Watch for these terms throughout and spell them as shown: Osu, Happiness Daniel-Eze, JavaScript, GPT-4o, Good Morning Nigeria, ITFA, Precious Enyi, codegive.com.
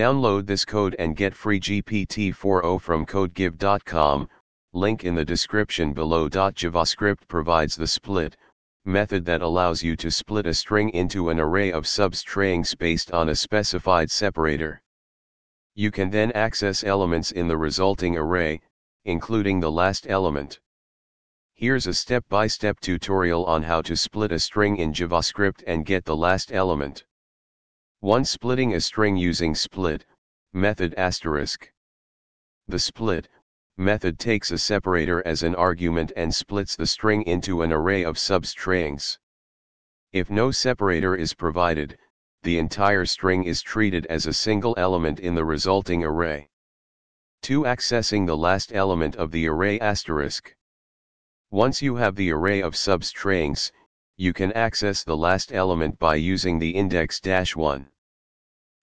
Download this code and get free GPT-4o from codegive.com, link in the description below. JavaScript provides the split method that allows you to split a string into an array of substrings based on a specified separator. You can then access elements in the resulting array, including the last element. Here's a step-by-step tutorial on how to split a string in JavaScript and get the last element. 1. Splitting a string using split method asterisk. The split method takes a separator as an argument and splits the string into an array of substrings. If no separator is provided, the entire string is treated as a single element in the resulting array. 2. Accessing the last element of the array asterisk. Once you have the array of substrings, you can access the last element by using the index-1.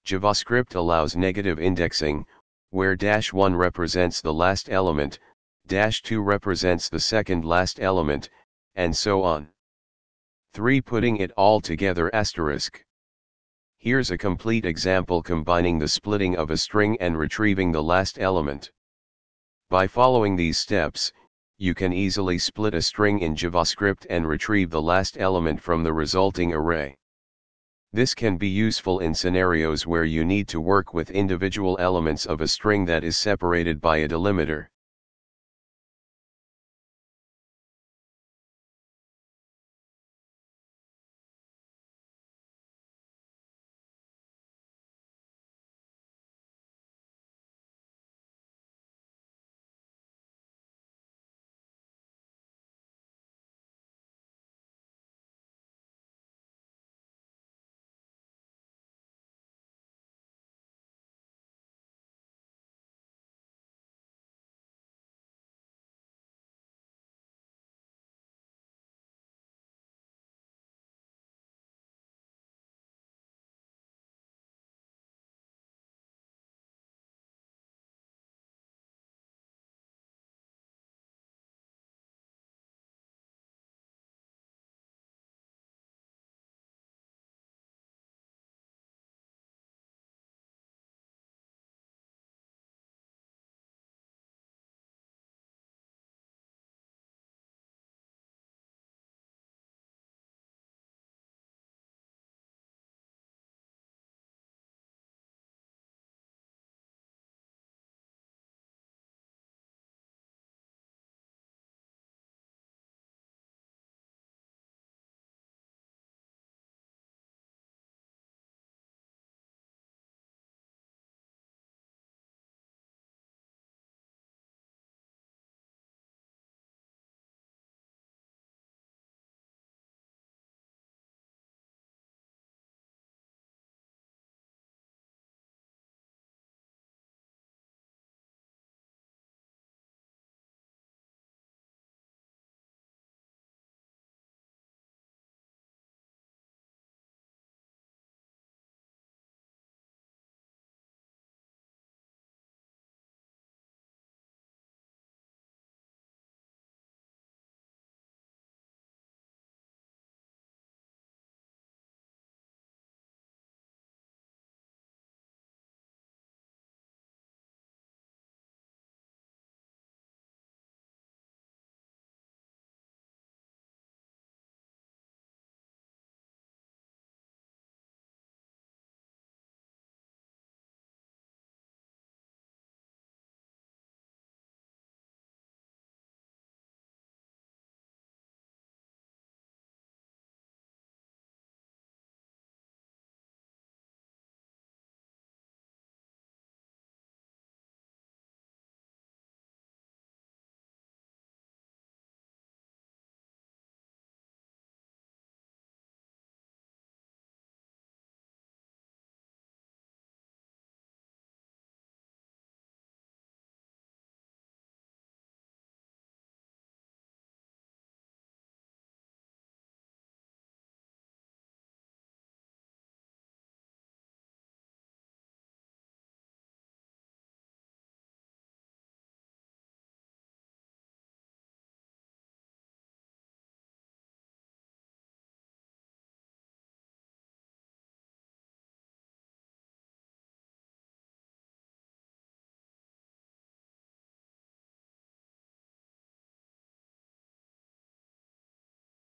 JavaScript allows negative indexing, where -1 represents the last element, -2 represents the second last element, and so on. 3. Putting it all together asterisk. Here's a complete example combining the splitting of a string and retrieving the last element. By following these steps, you can easily split a string in JavaScript and retrieve the last element from the resulting array. This can be useful in scenarios where you need to work with individual elements of a string that is separated by a delimiter.